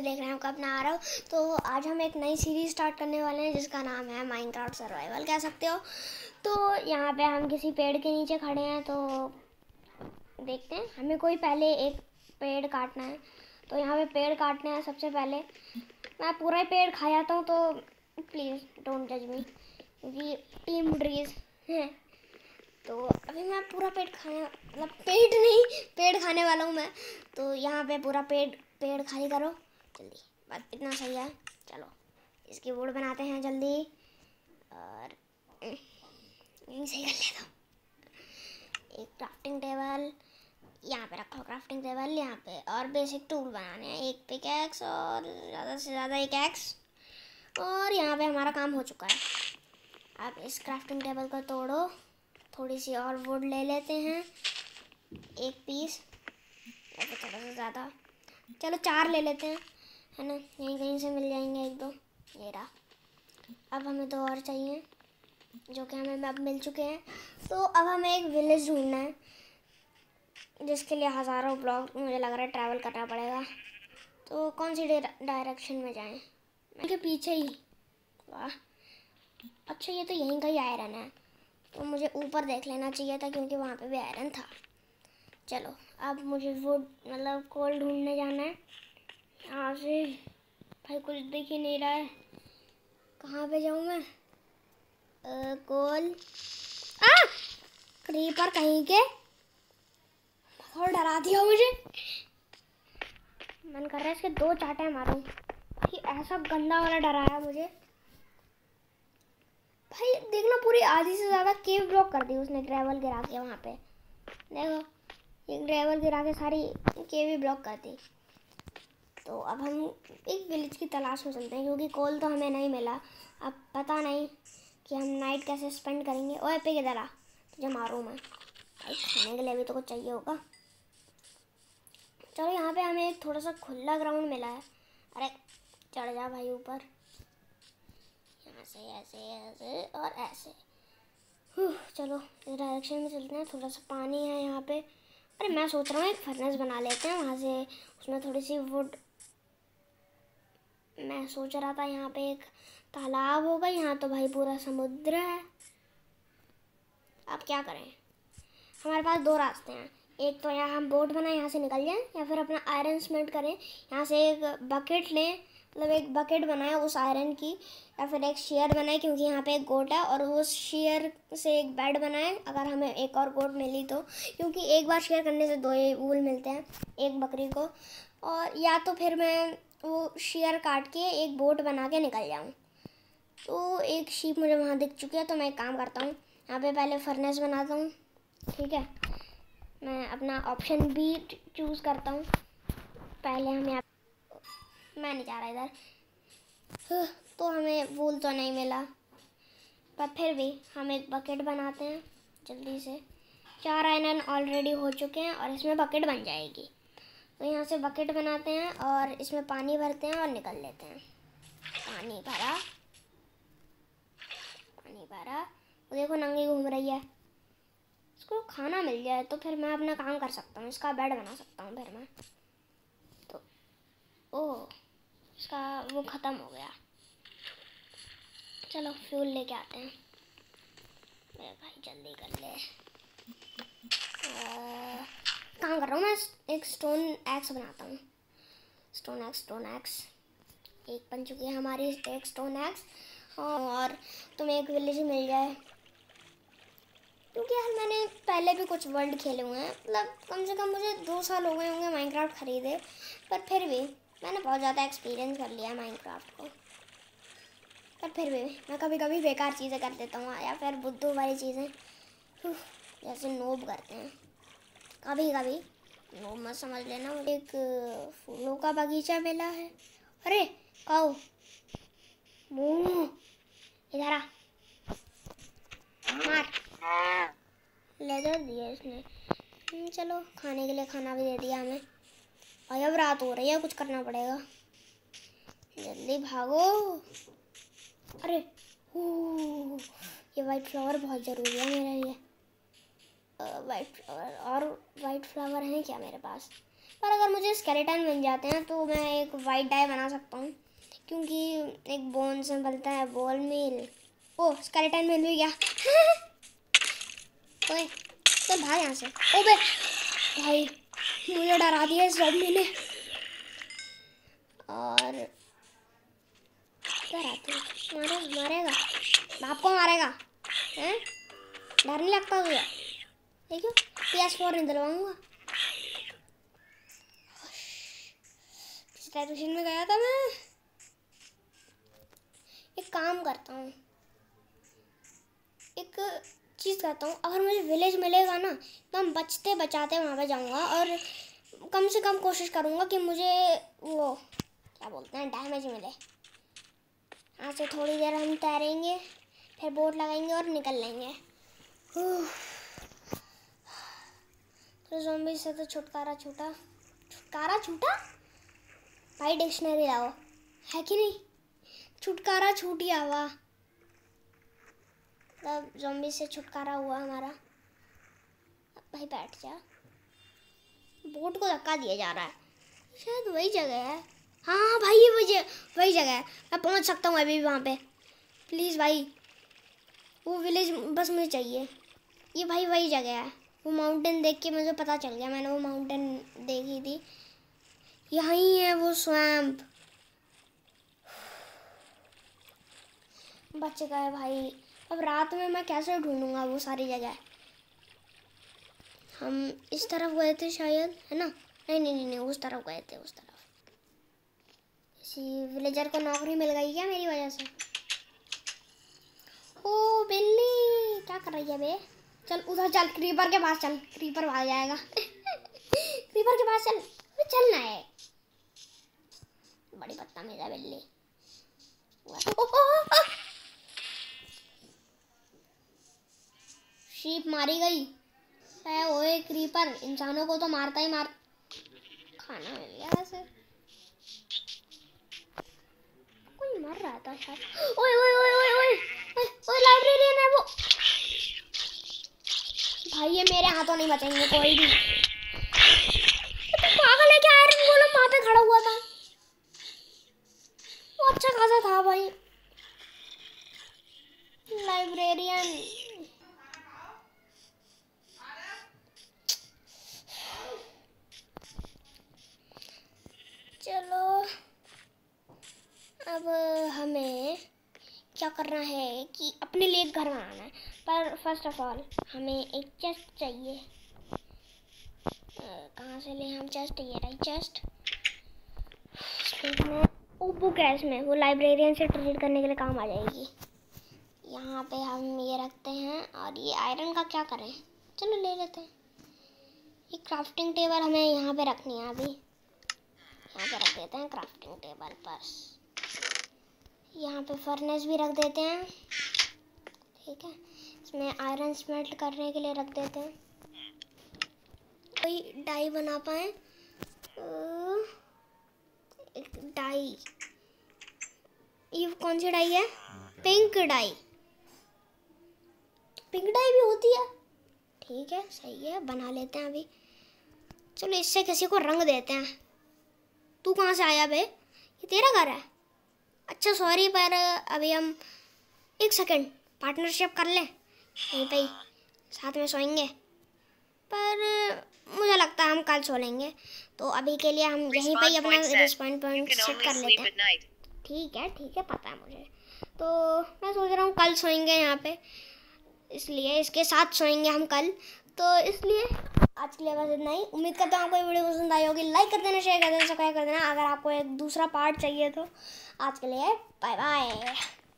से देख रहे हैं, कब ना आ रहा हो। तो आज हम एक नई सीरीज़ स्टार्ट करने वाले हैं जिसका नाम है माइनक्राफ्ट सर्वाइवल कह सकते हो। तो यहाँ पे हम किसी पेड़ के नीचे खड़े हैं, तो देखते हैं। हमें कोई पहले एक पेड़ काटना है, तो यहाँ पे पेड़ काटने हैं। सबसे पहले मैं पूरा ही पेड़ खा जाता हूँ, तो प्लीज़ डोंट जज मी क्योंकि टीम ड्रीज हैं। तो अभी मैं पूरा पेड़ खाने, मतलब पेट नहीं, पेड़ खाने वाला हूँ मैं। तो यहाँ पे पूरा पेड़ खाली करो जल्दी, बात इतना सही है। चलो इसकी बोर्ड बनाते हैं जल्दी, और यहीं सही कर लेता हूँ। एक क्राफ्टिंग टेबल यहाँ पे रखो, क्राफ्टिंग टेबल यहाँ पे, और बेसिक टूल बनाने हैं, एक पिकैक्स और ज़्यादा से ज़्यादा एक एक्स। और यहाँ पे हमारा काम हो चुका है। अब इस क्राफ्टिंग टेबल को तोड़ो, थोड़ी सी और वुड ले लेते हैं, एक पीस या फिर थोड़ा सा ज़्यादा, चलो चार ले लेते हैं, है ना। यहीं कहीं से मिल जाएंगे एक दो, ये रहा। अब हमें दो और चाहिए जो कि हमें अब मिल चुके हैं। तो अब हमें एक विलेज ढूंढना है जिसके लिए हज़ारों ब्लॉक मुझे लग रहा है ट्रैवल करना पड़ेगा। तो कौन सी डायरेक्शन में जाएं? उनके पीछे ही, वाह अच्छा। ये तो यहीं का ही आयरन है, तो मुझे ऊपर देख लेना चाहिए था क्योंकि वहाँ पे भी आयरन था। चलो अब मुझे वुड मतलब कोल ढूंढने जाना है। यहाँ से भाई कुछ दिख ही नहीं रहा है, कहाँ पे जाऊँ मैं? कोल क्रीपर कहीं के, और डरा दिया मुझे। मन कर रहा है इसके दो चाटे मारूँ कि ऐसा गंदा वाला डराया मुझे भाई। देखना पूरी आधी से ज़्यादा केव ब्लॉक कर दी उसने, ग्रेवल गिरा के। वहाँ पे देखो, ये ग्रेवल गिरा के सारी केव ही ब्लॉक कर दी। तो अब हम एक विलेज की तलाश में चलते हैं क्योंकि कोल तो हमें नहीं मिला। अब पता नहीं कि हम नाइट कैसे स्पेंड करेंगे। ओए पे किधर आ, तुझे मारूँ मैं। खाने के लिए भी तो कुछ चाहिए होगा। चलो यहाँ पर हमें एक थोड़ा सा खुला ग्राउंड मिला है। अरे चढ़ जा भाई ऊपर, ऐसे ऐसे ऐसे और ऐसे। चलो इस डायरेक्शन में चलते हैं। थोड़ा सा पानी है यहाँ पे। अरे मैं सोच रहा हूँ एक फर्नेस बना लेते हैं, वहाँ से उसमें थोड़ी सी वुड। मैं सोच रहा था यहाँ पे एक तालाब होगा, यहाँ तो भाई पूरा समुद्र है। अब क्या करें, हमारे पास दो रास्ते हैं। एक तो यहाँ हम बोट बनाएं, यहाँ से निकल जाएँ, या फिर अपना आयरन स्मेल्ट करें। यहाँ से एक बकेट लें, मतलब एक बकेट बनाए उस आयरन की, या फिर एक शेयर बनाए क्योंकि यहाँ पे एक गोट है, और उस शेयर से एक बेड बनाए अगर हमें एक और गोट मिली तो, क्योंकि एक बार शेयर करने से दो ही वूल मिलते हैं एक बकरी को। और या तो फिर मैं वो शेयर काट के एक बोट बना के निकल जाऊँ। तो एक शीप मुझे वहाँ दिख चुकी है, तो मैं एक काम करता हूँ, यहाँ पर पहले फर्नेस बनाता हूँ। ठीक है, मैं अपना ऑप्शन बी चूज़ करता हूँ। पहले हम यहाँ, मैं नहीं जा रहा इधर। तो हमें वूल तो नहीं मिला, पर फिर भी हम एक बकेट बनाते हैं जल्दी से। चार आयरन ऑलरेडी हो चुके हैं और इसमें बकेट बन जाएगी। तो यहाँ से बकेट बनाते हैं और इसमें पानी भरते हैं और निकल लेते हैं। पानी भरा, पानी भरा। वो देखो नंगी घूम रही है, इसको खाना मिल जाए तो फिर मैं अपना काम कर सकता हूँ। इसका बेड बना सकता हूँ फिर मैं। तो ओह, इसका वो ख़त्म हो गया। चलो फ्यूल लेके आते हैं मेरे भाई, जल्दी कर ले। काम कर रहा हूँ मैं, एक स्टोन एक्स बनाता हूँ। स्टोन एक्स, स्टोन एक्स, एक बन चुकी है हमारी एक स्टोन एक्स। और तुम्हें एक विलेज मिल जाए क्योंकि यार मैंने पहले भी कुछ वर्ल्ड खेले हुए हैं, मतलब कम से कम मुझे 2 साल हो गए होंगे माइनक्राफ्ट ख़रीदे, पर फिर भी मैंने बहुत ज़्यादा एक्सपीरियंस कर लिया है माइनक्राफ्ट को। पर फिर भी मैं कभी कभी बेकार चीज़ें कर देता हूँ, या फिर बुद्धू वाली चीज़ें, जैसे नोब करते हैं कभी कभी। नोब मत समझ लेना। मुझे एक फूलों का बगीचा मिला है। अरे काऊ, मुँह इधर आ, मार। लेदर दिया इसने। चलो खाने के लिए खाना भी दे दिया हमें। और अब रात हो रही है, कुछ करना पड़ेगा, जल्दी भागो। अरे ये वाइट फ्लावर बहुत ज़रूरी है मेरे लिए। वाइट फ्लावर, और वाइट फ्लावर हैं क्या मेरे पास? पर अगर मुझे स्केलेटन बन जाते हैं तो मैं एक वाइट डाई बना सकता हूँ, क्योंकि एक बोन से बनता है बॉल मिल। ओ स्केलेटन मिल भी गया। ओए तो भाग यहाँ से। ओ बे भाई मुझे डरा दिया इस ज़ॉम्बी ने। और क्या रहते मारेगा, बाप को मारेगा हैं, डर नहीं लगता तुझे? देखो PS4 नहीं दिलवाऊंगा। ट्यूशन में गया था मैं। एक काम करता हूँ, एक चीज़ करता हूँ, अगर मुझे विलेज मिलेगा ना तो हम बचते बचाते वहाँ पे जाऊँगा और कम से कम कोशिश करूँगा कि मुझे वो क्या बोलते हैं डैमेज मिले। यहाँ से थोड़ी देर हम तैरेंगे, फिर बोट लगाएंगे और निकल लेंगे। तो ज़ॉम्बी से तो छुटकारा छूटा भाई। डिक्शनरी लाओ है कि नहीं, छुटकारा छूटी आवा, मतलब ज़ॉम्बी से छुटकारा हुआ हमारा। भाई बैठ जा। बोट को धक्का दिया जा रहा है, शायद वही जगह है। हाँ भाई ये वही जगह है, मैं पहुंच सकता हूँ अभी भी वहाँ पे। प्लीज़ भाई वो विलेज बस मुझे चाहिए। ये भाई वही जगह है, वो माउंटेन देख के मुझे पता चल गया, मैंने वो माउंटेन देखी थी। यहीं है वो स्वैम्प। बच गए भाई। अब रात में मैं कैसे ढूंढूंगा वो सारी जगह? हम इस तरफ गए थे शायद, है ना? नहीं, उस तरफ गए थे, उस तरफ। किसी विलेजर को नौकरी मिल गई क्या मेरी वजह से? ओ बिल्ली क्या कर रही है बे? चल उधर चल, क्रीपर के पास चल, क्रीपर भाग जाएगा। क्रीपर के पास चल, चलना है। बड़ी बदतमीज है बिल्ली। शीप मारी गई है। ओए क्रीपर इंसानों को तो मारता ही खाना मिल गया वैसे। कोई मर रहा था शायद। ओए ओए ओए ओए ओए ओए लाइब्रेरियन है वो। भाई ये मेरे हाथों नहीं बचेंगे कोई भी। पागल है क्या? आयरन गोलम वहाँ पे खड़ा हुआ था, वो अच्छा खासा था भाई। लाइब्रेरियन चलो अब हमें क्या करना है कि अपने लिए घर बनाना है, पर फर्स्ट ऑफ ऑल हमें एक चेस्ट चाहिए। कहाँ से ले हम चेस्ट? ये रही चेस्ट। इसमें वो बुक है, इसमें वो लाइब्रेरियन से ट्रेड करने के लिए काम आ जाएगी। यहाँ पे हम ये रखते हैं। और ये आयरन का क्या करें? चलो ले लेते हैं। ये क्राफ्टिंग टेबल हमें यहाँ पे रखनी है अभी। यहाँ पे रख देते हैं क्राफ्टिंग टेबल पर। यहाँ पे फर्नेस भी रख देते हैं, ठीक है। इसमें आयरन स्मेल्ट करने के लिए रख देते हैं। कोई डाई बना पाए, एक डाई। ये कौन सी डाई है? Pink dye. पिंक डाई भी होती है, ठीक है, सही है, बना लेते हैं अभी। चलो इससे किसी को रंग देते हैं। तू कहाँ से आया बे? ये तेरा घर है? अच्छा सॉरी, पर अभी हम एक सेकंड पार्टनरशिप कर लें, यहीं पे साथ में सोएंगे। पर मुझे लगता है हम कल सो लेंगे, तो अभी के लिए हम यहीं पर ही अपना रिस्पॉन्ड पॉइंट सेट कर लेते हैं, ठीक है, ठीक है, पता है मुझे। तो मैं सोच रहा हूँ कल सोएंगे यहाँ पे, इसलिए इसके साथ सोएंगे हम कल। तो इसलिए आज के लिए बस इतना ही। उम्मीद करता हूँ आपको ये वीडियो पसंद आई होगी। लाइक कर देना, शेयर कर देना, सब्सक्राइब कर देना। अगर आपको एक दूसरा पार्ट चाहिए तो आज के लिए बाय बाय।